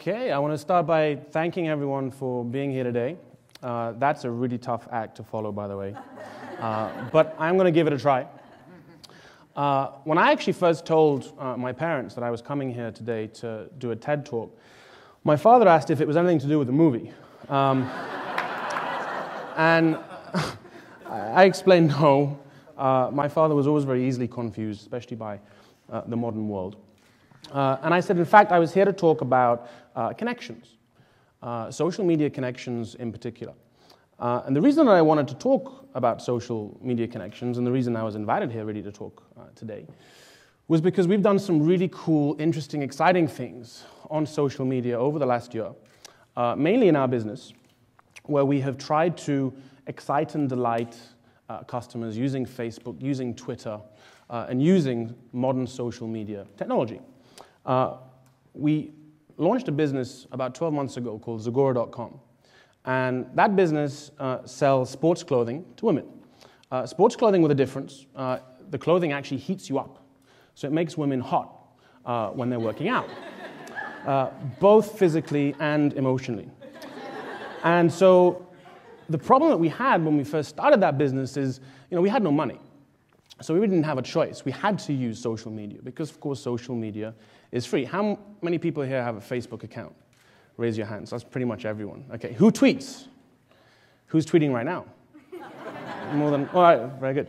Okay, I want to start by thanking everyone for being here today. That's a really tough act to follow, by the way. But I'm going to give it a try. When I actually first told my parents that I was coming here today to do a TED Talk, my father asked if it was anything to do with the movie. And I explained no. My father was always very easily confused, especially by the modern world. And I said, in fact, I was here to talk about connections, social media connections in particular. And the reason that I wanted to talk about social media connections, and the reason I was invited here really to talk today, was because we've done some really cool, interesting, exciting things on social media over the last year, mainly in our business, where we have tried to excite and delight customers using Facebook, using Twitter, and using modern social media technology. We launched a business about 12 months ago called Zagora.com. And that business sells sports clothing to women. Sports clothing with a difference. The clothing actually heats you up. So it makes women hot when they're working out, both physically and emotionally. And so the problem that we had when we first started that business is, we had no money. So we didn't have a choice. We had to use social media because, of course, social media is free. How many people here have a Facebook account? Raise your hands. That's pretty much everyone. Okay, who tweets? Who's tweeting right now? More than, all right, very good.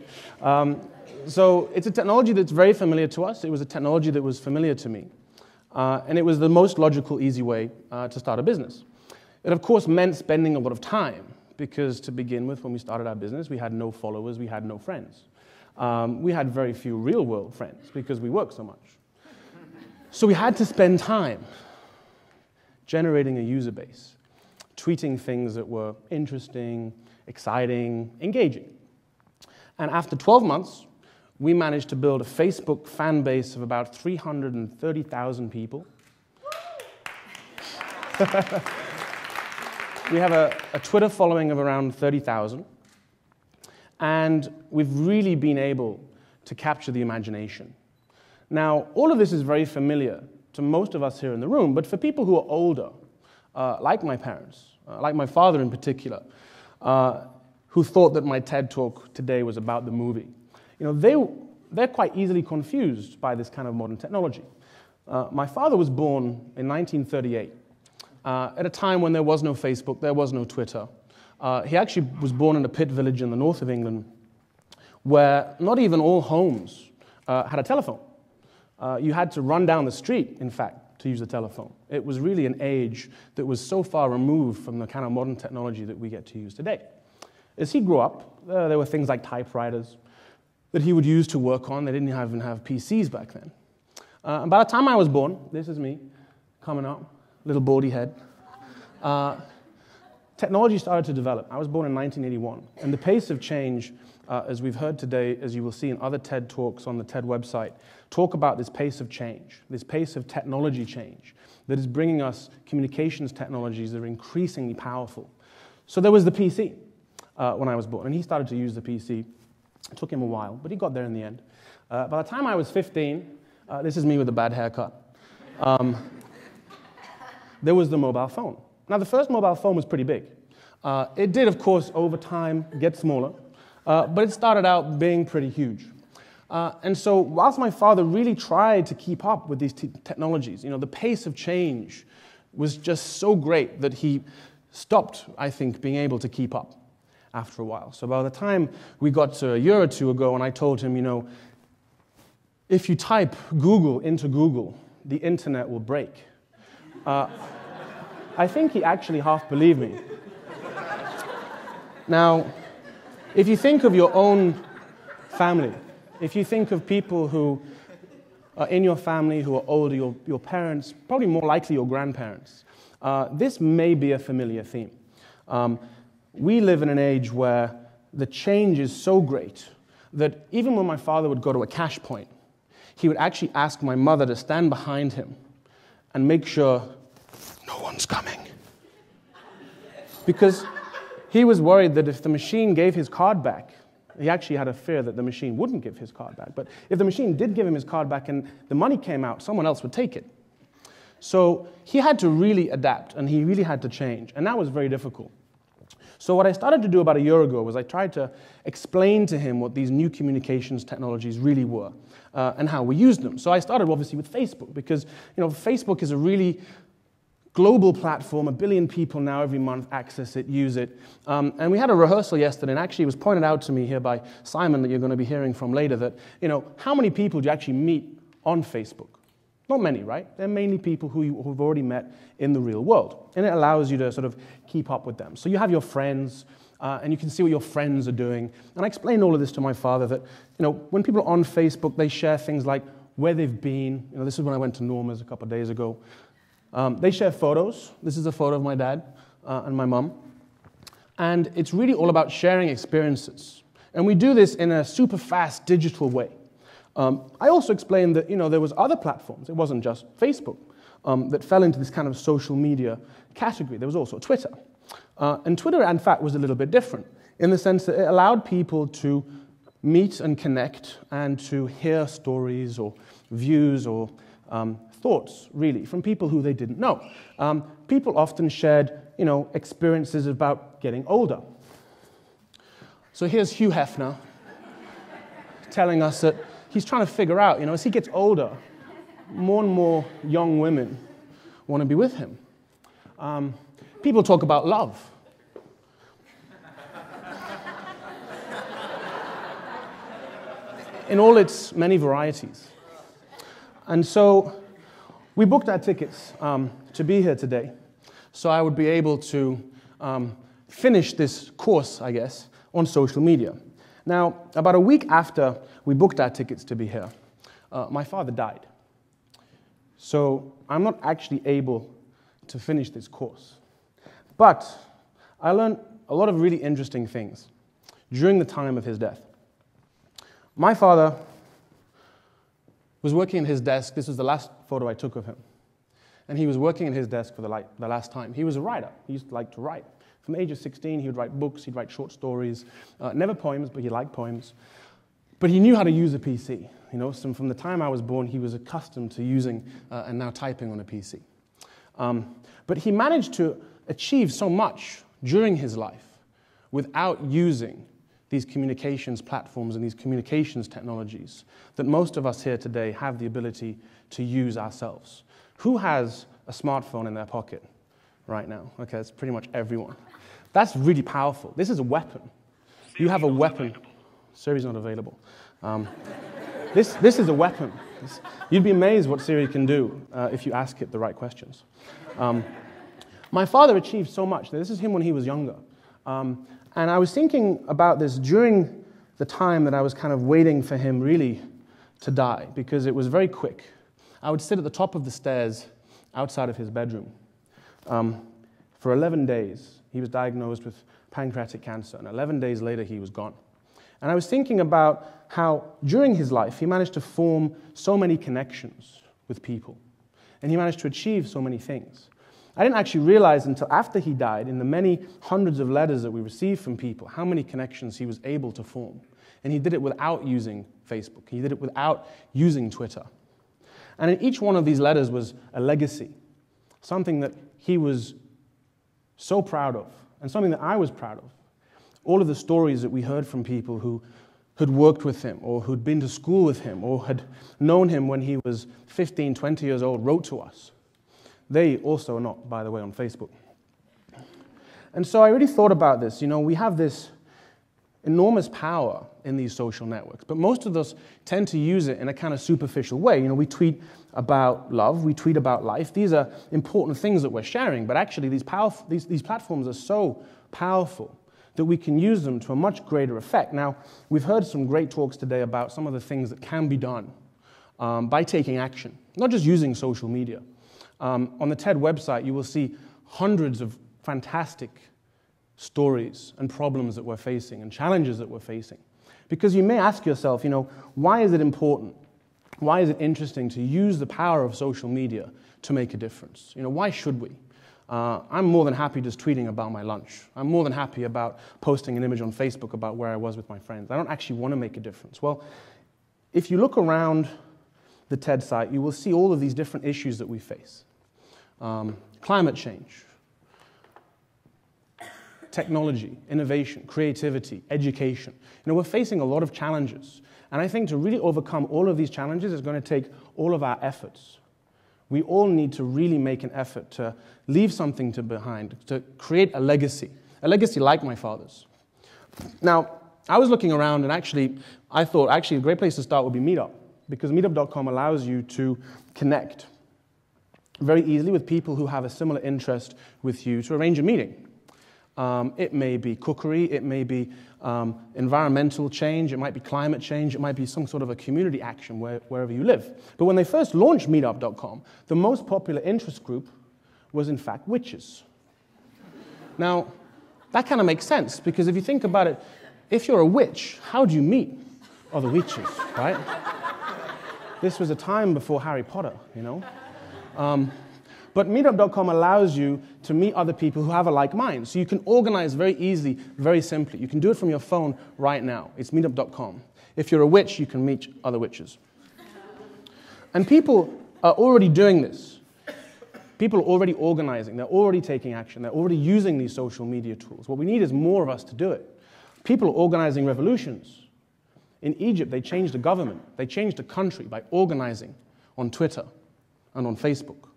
So it's a technology that's very familiar to us. It was a technology that was familiar to me. And it was the most logical, easy way to start a business. It, of course, meant spending a lot of time because, to begin with, when we started our business, we had no followers, we had no friends. We had very few real-world friends because we worked so much. So we had to spend time generating a user base, tweeting things that were interesting, exciting, engaging. And after 12 months, we managed to build a Facebook fan base of about 330,000 people. We have a Twitter following of around 30,000. And we've really been able to capture the imagination. Now, all of this is very familiar to most of us here in the room, but for people who are older, like my parents, like my father in particular, who thought that my TED Talk today was about the movie, they're quite easily confused by this kind of modern technology. My father was born in 1938, at a time when there was no Facebook, there was no Twitter. He actually was born in a pit village in the north of England where not even all homes had a telephone. You had to run down the street, in fact, to use the telephone. It was really an age that was so far removed from the kind of modern technology that we get to use today. As he grew up, there were things like typewriters that he would use to work on. They didn't even have PCs back then. And by the time I was born, this is me coming up, little baldy head. Technology started to develop. I was born in 1981. And the pace of change, as we've heard today, as you will see in other TED Talks on the TED website, talk about this pace of change, this pace of technology change that is bringing us communications technologies that are increasingly powerful. So there was the PC when I was born, and he started to use the PC. It took him a while, but he got there in the end. By the time I was 15, this is me with a bad haircut, there was the mobile phone. Now, the first mobile phone was pretty big. It did, of course, over time get smaller, but it started out being pretty huge. And so whilst my father really tried to keep up with these technologies, the pace of change was just so great that he stopped, I think, being able to keep up after a while. So by the time we got to a year or two ago and I told him, if you type Google into Google, the internet will break. I think he actually half believed me. Now, if you think of your own family, if you think of people who are in your family who are older, your parents, probably more likely your grandparents, this may be a familiar theme. We live in an age where the change is so great that even when my father would go to a cash point, he would actually ask my mother to stand behind him and make sure no one's coming. Because he was worried that if the machine gave his card back, he actually had a fear that the machine wouldn't give his card back, but if the machine did give him his card back and the money came out, someone else would take it. So he had to really adapt, and he really had to change, and that was very difficult. So what I started to do about a year ago was I tried to explain to him what these new communications technologies really were and how we used them. So I started obviously with Facebook because Facebook is a really global platform. 1 billion people now every month access it, use it. And we had a rehearsal yesterday, and actually it was pointed out to me here by Simon that you're going to be hearing from later that how many people do you actually meet on Facebook? Not many, right? They're mainly people who you've already met in the real world. And it allows you to sort of keep up with them. So you have your friends, and you can see what your friends are doing. And I explained all of this to my father that, when people are on Facebook, they share things like where they've been. This is when I went to Norma's a couple of days ago. They share photos. This is a photo of my dad and my mom. And it's really all about sharing experiences. And we do this in a super fast digital way. I also explained that there was other platforms, it wasn't just Facebook, that fell into this kind of social media category. There was also Twitter. And Twitter, in fact, was a little bit different in the sense that it allowed people to meet and connect and to hear stories or views or thoughts, really, from people who they didn't know. People often shared experiences about getting older. So here's Hugh Hefner telling us that he's trying to figure out, as he gets older, more and more young women want to be with him. People talk about love. In all its many varieties. And so we booked our tickets to be here today, so I would be able to finish this course, I guess, on social media. Now, about a week after we booked our tickets to be here, my father died. So I'm not actually able to finish this course. But I learned a lot of really interesting things during the time of his death. My father was working at his desk. This was the last photo I took of him. And he was working at his desk for the last time. He was a writer. He used to like to write. From the age of 16, he would write books, he'd write short stories, never poems, but he liked poems. But he knew how to use a PC. So from the time I was born, he was accustomed to using and now typing on a PC. But he managed to achieve so much during his life without using these communications platforms and these communications technologies that most of us here today have the ability to use ourselves. Who has a smartphone in their pocket right now? Okay, that's pretty much everyone. That's really powerful. This is a weapon. You have a weapon. Siri's not available. This is a weapon. You'd be amazed what Siri can do if you ask it the right questions. My father achieved so much. This is him when he was younger. And I was thinking about this during the time that I was kind of waiting for him really to die, because it was very quick. I would sit at the top of the stairs outside of his bedroom. For 11 days, he was diagnosed with pancreatic cancer, and 11 days later, he was gone. And I was thinking about how, during his life, he managed to form so many connections with people, and he managed to achieve so many things. I didn't actually realize until after he died, in the many hundreds of letters that we received from people, how many connections he was able to form. And he did it without using Facebook. He did it without using Twitter. And in each one of these letters was a legacy, something that he was so proud of, and something that I was proud of. All of the stories that we heard from people who had worked with him, or who'd been to school with him, or had known him when he was 15, 20 years old, wrote to us. They also are not, by the way, on Facebook. And so I really thought about this. We have this enormous power in these social networks, but most of us tend to use it in a kind of superficial way. We tweet about love, we tweet about life. These are important things that we're sharing, but actually these platforms are so powerful that we can use them to a much greater effect. Now, we've heard some great talks today about some of the things that can be done by taking action, not just using social media. On the TED website, you will see hundreds of fantastic stories and problems that we're facing and challenges that we're facing. Because you may ask yourself, why is it important? Why is it interesting to use the power of social media to make a difference? Why should we? I'm more than happy just tweeting about my lunch. I'm more than happy about posting an image on Facebook about where I was with my friends. I don't actually want to make a difference. Well, if you look around the TED site, you will see all of these different issues that we face. climate change, technology, innovation, creativity, education. You know, we're facing a lot of challenges. And I think to really overcome all of these challenges is going to take all of our efforts. We all need to really make an effort to leave something behind, to create a legacy like my father's. Now, I was looking around and actually, I thought actually a great place to start would be Meetup, because Meetup.com allows you to connect very easily with people who have a similar interest with you to arrange a meeting. It may be cookery, it may be environmental change, it might be climate change, it might be some sort of a community action wherever you live. But when they first launched Meetup.com, the most popular interest group was in fact witches. Now, that kind of makes sense, because if you think about it, if you're a witch, how do you meet other witches, right? This was a time before Harry Potter, you know? But Meetup.com allows you to meet other people who have a like mind. So you can organize very easily, very simply. You can do it from your phone right now. It's Meetup.com. If you're a witch, you can meet other witches. And people are already doing this. People are already organizing. They're already taking action. They're already using these social media tools. What we need is more of us to do it. People are organizing revolutions. In Egypt, they changed the government. They changed the country by organizing on Twitter and on Facebook.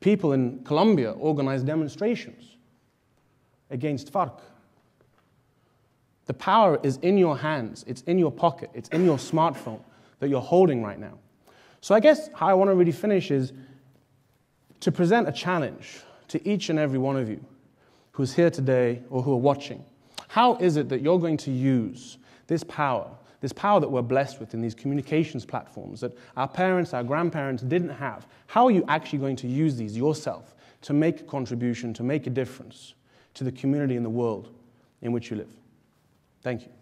People in Colombia organized demonstrations against FARC. The power is in your hands, it's in your pocket, it's in your smartphone that you're holding right now. So I guess how I want to really finish is to present a challenge to each and every one of you who's here today or who are watching. How is it that you're going to use this power that we're blessed with in these communications platforms that our parents, our grandparents didn't have? How are you actually going to use these yourself to make a contribution, to make a difference to the community and the world in which you live? Thank you.